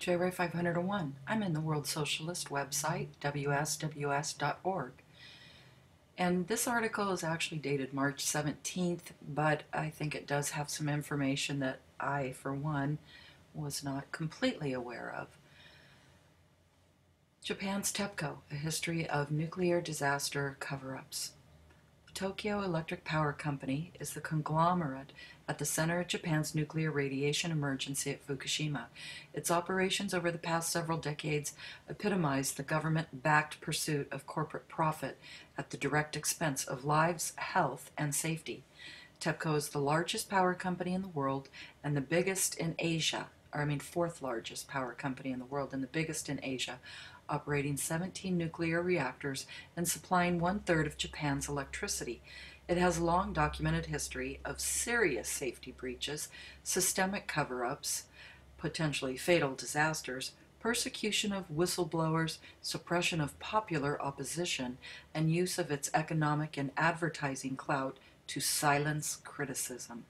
JRay 501. I'm in the World Socialist website, wsws.org. And this article is actually dated March 17th, but I think it does have some information that I, for one, was not completely aware of. Japan's TEPCO, a history of nuclear disaster cover-ups. The Tokyo Electric Power Company is the conglomerate at the center of Japan's nuclear radiation emergency at Fukushima. Its operations over the past several decades epitomized the government-backed pursuit of corporate profit at the direct expense of lives, health, and safety. TEPCO is the largest power company in the world and the biggest in Asia, or I mean fourth largest power company in the world and the biggest in Asia, operating 17 nuclear reactors and supplying one-third of Japan's electricity. It has a long documented history of serious safety breaches, systemic cover-ups, potentially fatal disasters, persecution of whistleblowers, suppression of popular opposition, and use of its economic and advertising clout to silence criticism.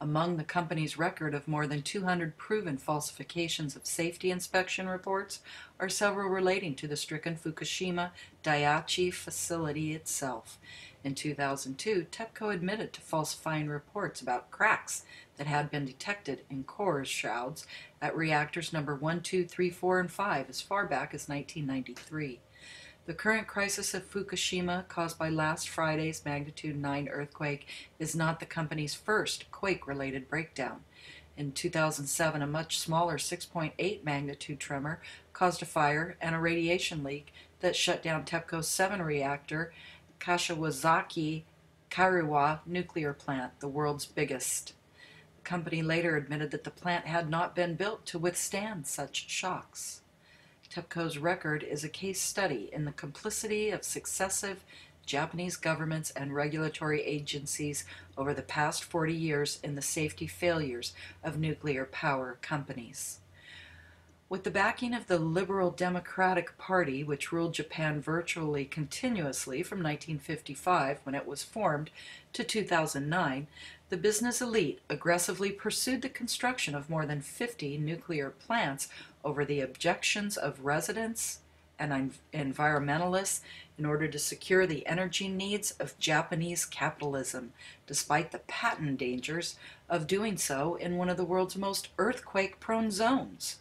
Among the company's record of more than 200 proven falsifications of safety inspection reports are several relating to the stricken Fukushima Daiichi facility itself. In 2002, TEPCO admitted to falsifying reports about cracks that had been detected in core shrouds at reactors number 1, 2, 3, 4, and 5 as far back as 1993. The current crisis of Fukushima, caused by last Friday's magnitude 9 earthquake, is not the company's first quake-related breakdown. In 2007, a much smaller 6.8 magnitude tremor caused a fire and a radiation leak that shut down TEPCO's 7-reactor Kashiwazaki-Kariwa nuclear plant, the world's biggest. The company later admitted that the plant had not been built to withstand such shocks. TEPCO's record is a case study in the complicity of successive Japanese governments and regulatory agencies over the past 40 years in the safety failures of nuclear power companies. With the backing of the Liberal Democratic Party, which ruled Japan virtually continuously from 1955, when it was formed, to 2009, the business elite aggressively pursued the construction of more than 50 nuclear plants over the objections of residents and environmentalists in order to secure the energy needs of Japanese capitalism, despite the patent dangers of doing so in one of the world's most earthquake-prone zones.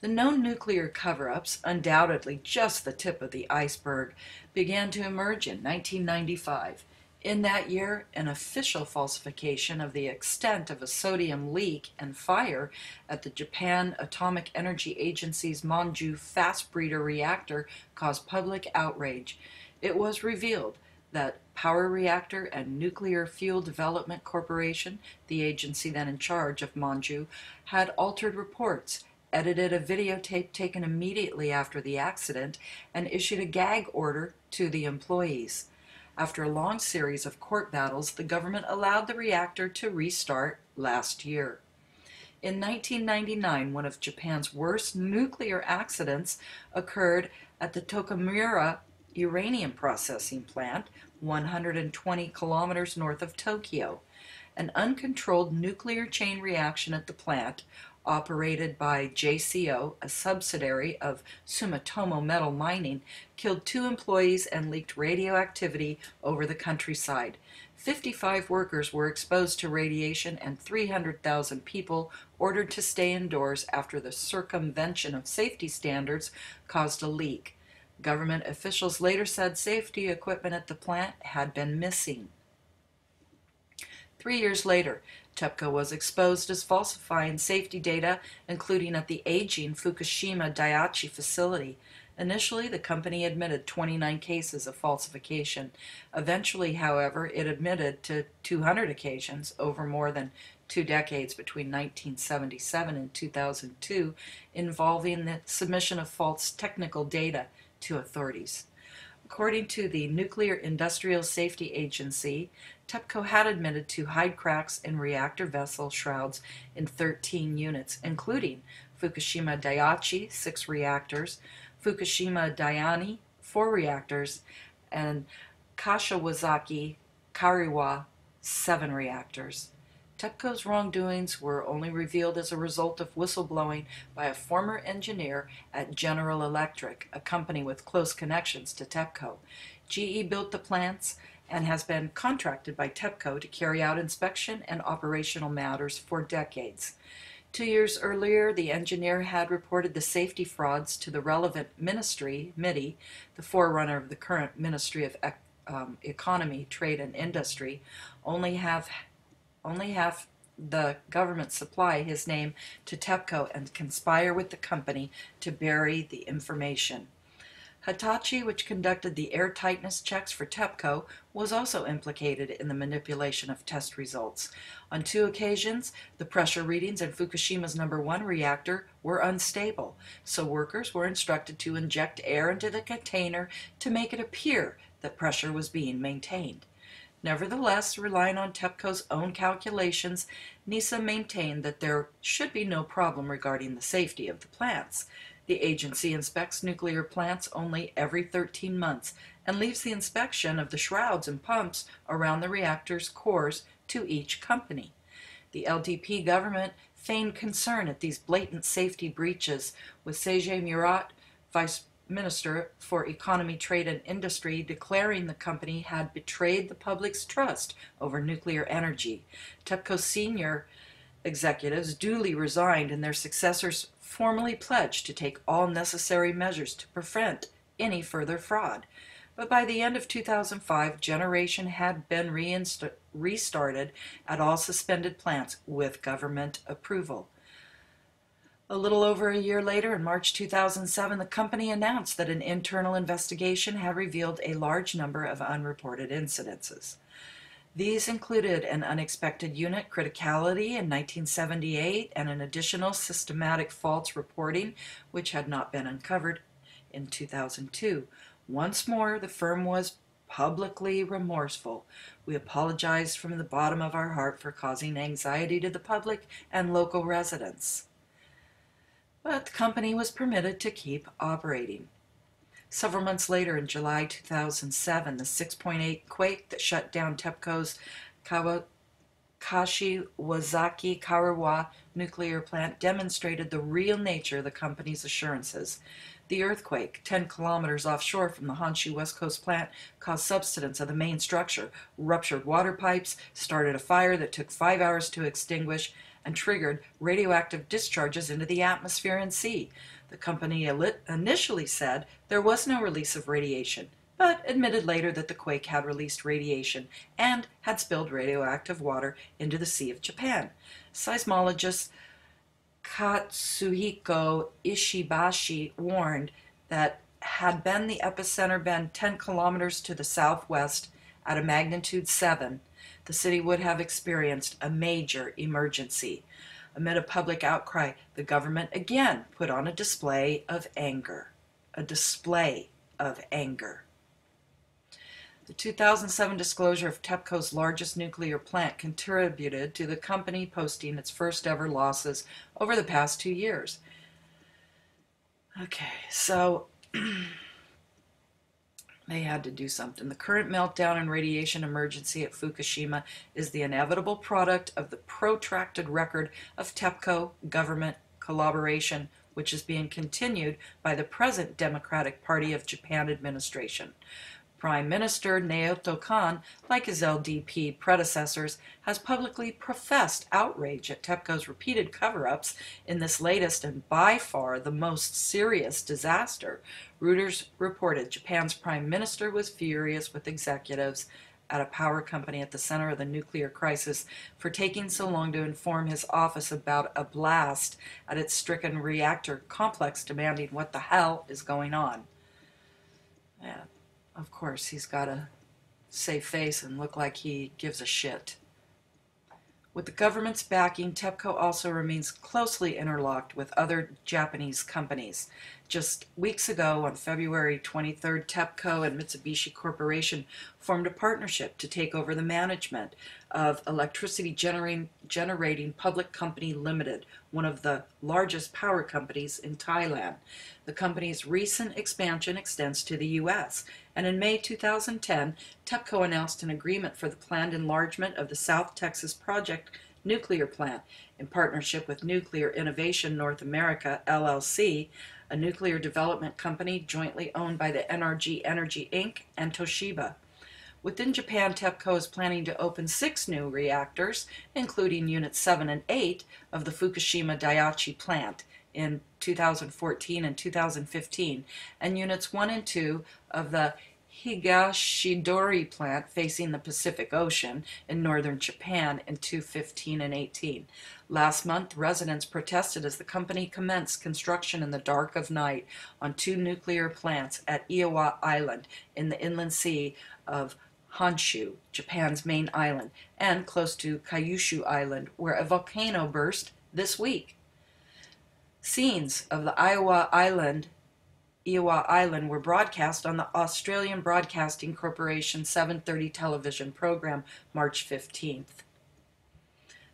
The known nuclear cover-ups, undoubtedly just the tip of the iceberg, began to emerge in 1995. In that year, an official falsification of the extent of a sodium leak and fire at the Japan Atomic Energy Agency's Monju fast breeder reactor caused public outrage. It was revealed that Power Reactor and Nuclear Fuel Development Corporation, the agency then in charge of Monju, had altered reports, edited a videotape taken immediately after the accident, and issued a gag order to the employees. After a long series of court battles, the government allowed the reactor to restart last year. In 1999, one of Japan's worst nuclear accidents occurred at the Tokaimura uranium processing plant, 120 kilometers north of Tokyo. An uncontrolled nuclear chain reaction at the plant, operated by JCO, a subsidiary of Sumitomo Metal Mining, killed 2 employees and leaked radioactivity over the countryside. 55 workers were exposed to radiation and 300,000 people ordered to stay indoors after the circumvention of safety standards caused a leak. Government officials later said safety equipment at the plant had been missing. 3 years later, TEPCO was exposed as falsifying safety data, including at the aging Fukushima Daiichi facility. Initially, the company admitted 29 cases of falsification. Eventually, however, it admitted to 200 occasions over more than 2 decades between 1977 and 2002, involving the submission of false technical data to authorities. According to the Nuclear Industrial Safety Agency, TEPCO had admitted to hide cracks in reactor vessel shrouds in 13 units, including Fukushima Daiichi, 6 reactors, Fukushima Daini, 4 reactors, and Kashiwazaki-Kariwa, 7 reactors. TEPCO's wrongdoings were only revealed as a result of whistleblowing by a former engineer at General Electric, a company with close connections to TEPCO. GE built the plants and has been contracted by TEPCO to carry out inspection and operational matters for decades. 2 years earlier, the engineer had reported the safety frauds to the relevant ministry, MITI, the forerunner of the current Ministry of Economy, Trade, and Industry, only have the government supply his name to TEPCO and conspire with the company to bury the information. Hitachi, which conducted the air tightness checks for TEPCO, was also implicated in the manipulation of test results. On 2 occasions, the pressure readings in Fukushima's number 1 reactor were unstable, so workers were instructed to inject air into the container to make it appear that pressure was being maintained. Nevertheless, relying on TEPCO's own calculations, NISA maintained that there should be no problem regarding the safety of the plants. The agency inspects nuclear plants only every 13 months and leaves the inspection of the shrouds and pumps around the reactor's cores to each company. The LDP government feigned concern at these blatant safety breaches, with Seiji Murata, Vice Minister for Economy, Trade, and Industry, declaring the company had betrayed the public's trust over nuclear energy. TEPCO senior executives duly resigned, and their successors formally pledged to take all necessary measures to prevent any further fraud. But by the end of 2005, generation had been restarted at all suspended plants with government approval. A little over a year later, in March 2007, the company announced that an internal investigation had revealed a large number of unreported incidences. These included an unexpected unit criticality in 1978 and an additional systematic faults reporting, which had not been uncovered, in 2002. Once more, the firm was publicly remorseful. We apologize from the bottom of our heart for causing anxiety to the public and local residents. But the company was permitted to keep operating. Several months later, in July 2007, the 6.8 quake that shut down TEPCO's Kashiwazaki-Kariwa nuclear plant demonstrated the real nature of the company's assurances. The earthquake, 10 kilometers offshore from the Honshu West Coast plant, caused subsidence of the main structure, ruptured water pipes, started a fire that took 5 hours to extinguish, and triggered radioactive discharges into the atmosphere and sea. The company initially said there was no release of radiation, but admitted later that the quake had released radiation and had spilled radioactive water into the Sea of Japan. Seismologist Katsuhiko Ishibashi warned that had the epicenter been 10 kilometers to the southwest at a magnitude 7, the city would have experienced a major emergency. Amid a public outcry, the government again put on a display of anger. The 2007 disclosure of TEPCO's largest nuclear plant contributed to the company posting its first ever losses over the past 2 years. Okay, so they had to do something. The current meltdown and radiation emergency at Fukushima is the inevitable product of the protracted record of TEPCO government collaboration, which is being continued by the present Democratic Party of Japan administration. Prime Minister Naoto Kan, like his LDP predecessors, has publicly professed outrage at TEPCO's repeated cover-ups in this latest and by far the most serious disaster. Reuters reported Japan's prime minister was furious with executives at a power company at the center of the nuclear crisis for taking so long to inform his office about a blast at its stricken reactor complex, demanding what the hell is going on. Yeah, of course, he's got to save face and look like he gives a shit. With the government's backing, TEPCO also remains closely interlocked with other Japanese companies. Just weeks ago, on February 23rd, TEPCO and Mitsubishi Corporation formed a partnership to take over the management of Electricity Generating Public Company Limited, one of the largest power companies in Thailand. The company's recent expansion extends to the U.S., and in May 2010, TEPCO announced an agreement for the planned enlargement of the South Texas Project nuclear plant in partnership with Nuclear Innovation North America LLC, a nuclear development company jointly owned by the NRG Energy Inc. and Toshiba. Within Japan, TEPCO is planning to open 6 new reactors, including Units 7 and 8 of the Fukushima Daiichi plant in 2014 and 2015, and Units 1 and 2 of the Higashidori plant facing the Pacific Ocean in northern Japan in 2015 and 18. Last month, residents protested as the company commenced construction in the dark of night on 2 nuclear plants at Iwai Island in the inland sea of Honshu, Japan's main island, and close to Kyushu Island, where a volcano burst this week. Scenes of the Iwai Island were broadcast on the Australian Broadcasting Corporation 7:30 television program March 15th.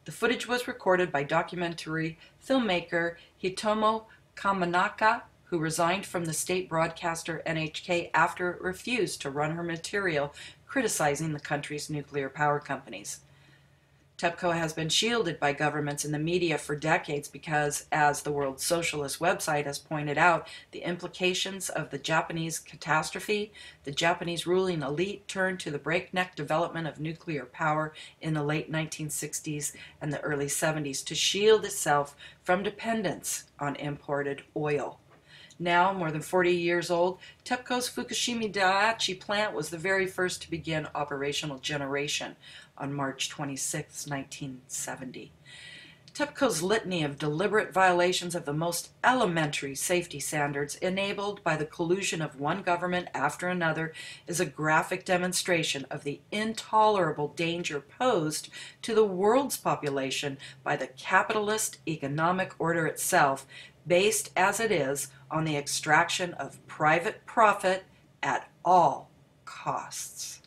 The footage was recorded by documentary filmmaker Hitomo Kamanaka, who resigned from the state broadcaster NHK after it refused to run her material criticizing the country's nuclear power companies. TEPCO has been shielded by governments and the media for decades because, as the World Socialist website has pointed out, the implications of the Japanese catastrophe, the Japanese ruling elite turned to the breakneck development of nuclear power in the late 1960s and the early 70s to shield itself from dependence on imported oil. Now, more than 40 years old, TEPCO's Fukushima Daiichi plant was the very first to begin operational generation on March 26, 1970. TEPCO's litany of deliberate violations of the most elementary safety standards enabled by the collusion of one government after another is a graphic demonstration of the intolerable danger posed to the world's population by the capitalist economic order itself, based as it is on the extraction of private profit at all costs.